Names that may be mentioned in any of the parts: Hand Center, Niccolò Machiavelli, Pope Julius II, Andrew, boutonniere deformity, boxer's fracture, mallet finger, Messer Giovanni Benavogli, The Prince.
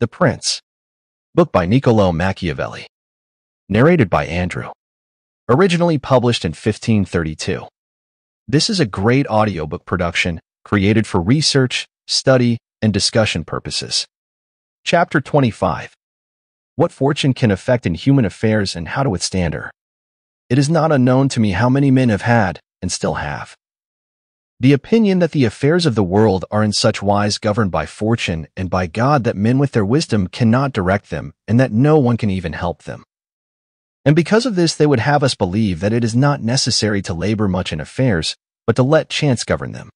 The Prince, book by Niccolò Machiavelli, narrated by Andrew, originally published in 1532. This is a great audiobook production created for research, study, and discussion purposes. Chapter 25. What fortune can affect in human affairs and how to withstand her. It is not unknown to me how many men have had, and still have, the opinion that the affairs of the world are in such wise governed by fortune and by God that men with their wisdom cannot direct them, and that no one can even help them. And because of this they would have us believe that it is not necessary to labor much in affairs, but to let chance govern them.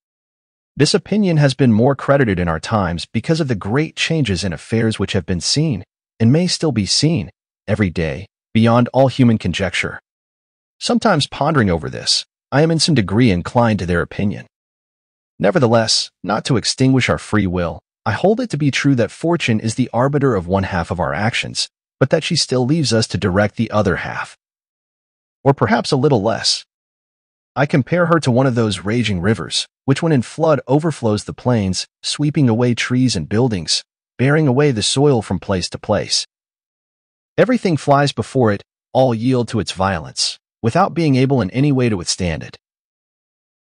This opinion has been more credited in our times because of the great changes in affairs which have been seen, and may still be seen, every day, beyond all human conjecture. Sometimes pondering over this, I am in some degree inclined to their opinion. Nevertheless, not to extinguish our free will, I hold it to be true that fortune is the arbiter of one half of our actions, but that she still leaves us to direct the other half, or perhaps a little less. I compare her to one of those raging rivers, which when in flood overflows the plains, sweeping away trees and buildings, bearing away the soil from place to place. Everything flies before it, all yield to its violence, without being able in any way to withstand it.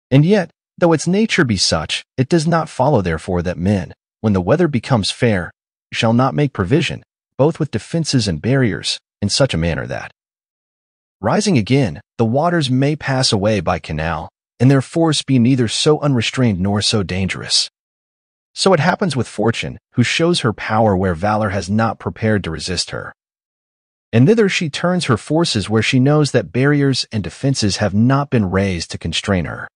And yet, though its nature be such, it does not follow therefore that men, when the weather becomes fair, shall not make provision, both with defenses and barriers, in such a manner that, rising again, the waters may pass away by canal, and their force be neither so unrestrained nor so dangerous. So it happens with fortune, who shows her power where valor has not prepared to resist her. And thither she turns her forces where she knows that barriers and defenses have not been raised to constrain her.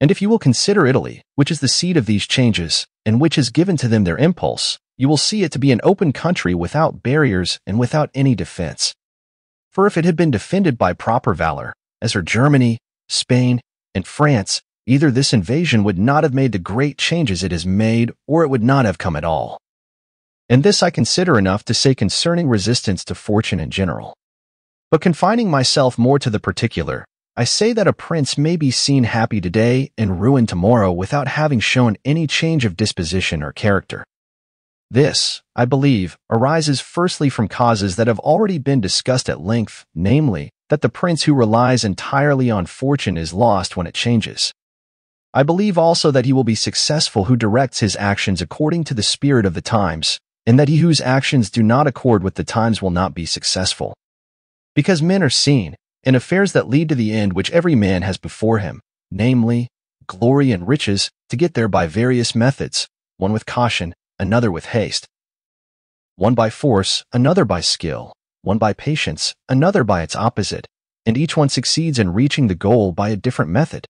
And if you will consider Italy, which is the seat of these changes, and which has given to them their impulse, you will see it to be an open country without barriers and without any defense. For if it had been defended by proper valor, as are Germany, Spain, and France, either this invasion would not have made the great changes it has made, or it would not have come at all. And this I consider enough to say concerning resistance to fortune in general. But confining myself more to the particular, I say that a prince may be seen happy today and ruined tomorrow without having shown any change of disposition or character. This, I believe, arises firstly from causes that have already been discussed at length, namely, that the prince who relies entirely on fortune is lost when it changes. I believe also that he will be successful who directs his actions according to the spirit of the times, and that he whose actions do not accord with the times will not be successful. Because men are seen, in affairs that lead to the end which every man has before him, namely, glory and riches, to get there by various methods, one with caution, another with haste, one by force, another by skill, one by patience, another by its opposite, and each one succeeds in reaching the goal by a different method.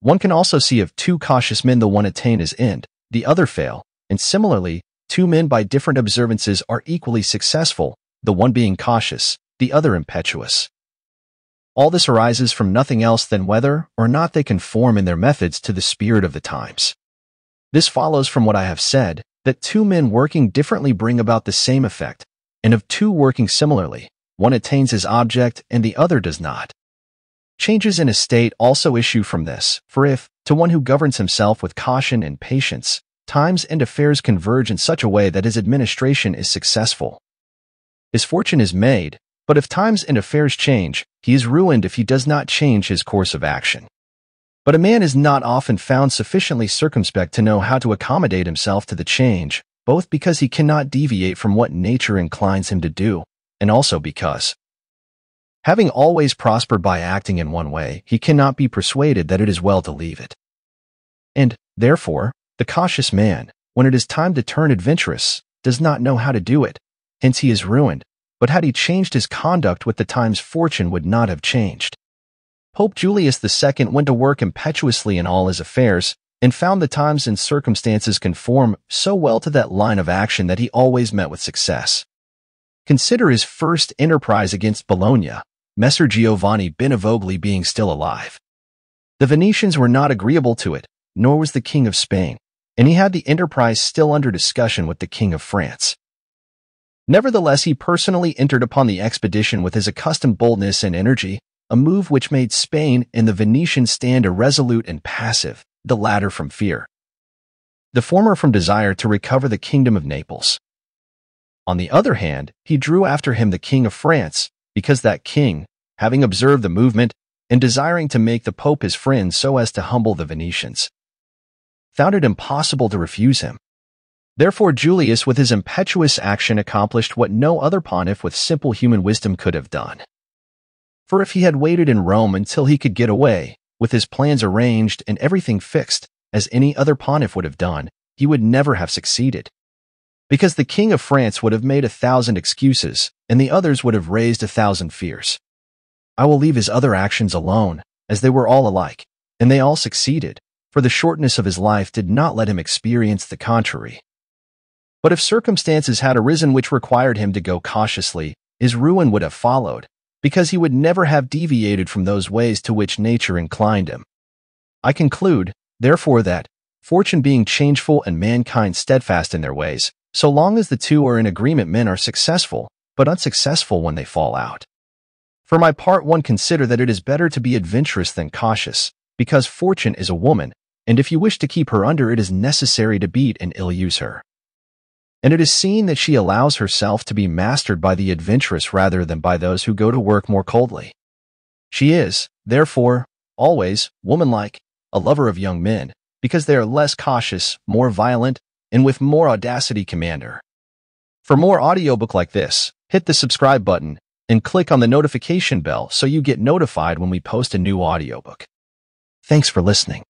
One can also see of two cautious men the one attain his end, the other fail, and similarly, two men by different observances are equally successful, the one being cautious, the other impetuous. All this arises from nothing else than whether or not they conform in their methods to the spirit of the times. This follows from what I have said, that two men working differently bring about the same effect, and of two working similarly, one attains his object and the other does not. Changes in a state also issue from this, for if, to one who governs himself with caution and patience, times and affairs converge in such a way that his administration is successful, his fortune is made, but if times and affairs change, he is ruined if he does not change his course of action. But a man is not often found sufficiently circumspect to know how to accommodate himself to the change, both because he cannot deviate from what nature inclines him to do, and also because, having always prospered by acting in one way, he cannot be persuaded that it is well to leave it. And, therefore, the cautious man, when it is time to turn adventurous, does not know how to do it, hence he is ruined, but had he changed his conduct with the times fortune would not have changed. Pope Julius II went to work impetuously in all his affairs, and found the times and circumstances conform so well to that line of action that he always met with success. Consider his first enterprise against Bologna, Messer Giovanni Benavogli being still alive. The Venetians were not agreeable to it, nor was the King of Spain, and he had the enterprise still under discussion with the King of France. Nevertheless, he personally entered upon the expedition with his accustomed boldness and energy, a move which made Spain and the Venetians stand irresolute and passive, the latter from fear, the former from desire to recover the kingdom of Naples. On the other hand, he drew after him the King of France, because that king, having observed the movement, and desiring to make the Pope his friend so as to humble the Venetians, found it impossible to refuse him. Therefore Julius with his impetuous action accomplished what no other pontiff with simple human wisdom could have done. For if he had waited in Rome until he could get away, with his plans arranged and everything fixed, as any other pontiff would have done, he would never have succeeded. Because the King of France would have made 1,000 excuses, and the others would have raised 1,000 fears. I will leave his other actions alone, as they were all alike, and they all succeeded, for the shortness of his life did not let him experience the contrary. But if circumstances had arisen which required him to go cautiously, his ruin would have followed, because he would never have deviated from those ways to which nature inclined him. I conclude, therefore, that, fortune being changeful and mankind steadfast in their ways, so long as the two are in agreement men are successful, but unsuccessful when they fall out. For my part, one consider that it is better to be adventurous than cautious, because fortune is a woman, and if you wish to keep her under, it is necessary to beat and ill-use her. And it is seen that she allows herself to be mastered by the adventurous rather than by those who go to work more coldly. She is, therefore, always, womanlike, a lover of young men, because they are less cautious, more violent, and with more audacity commander. For more audiobook like this, hit the subscribe button and click on the notification bell so you get notified when we post a new audiobook. Thanks for listening.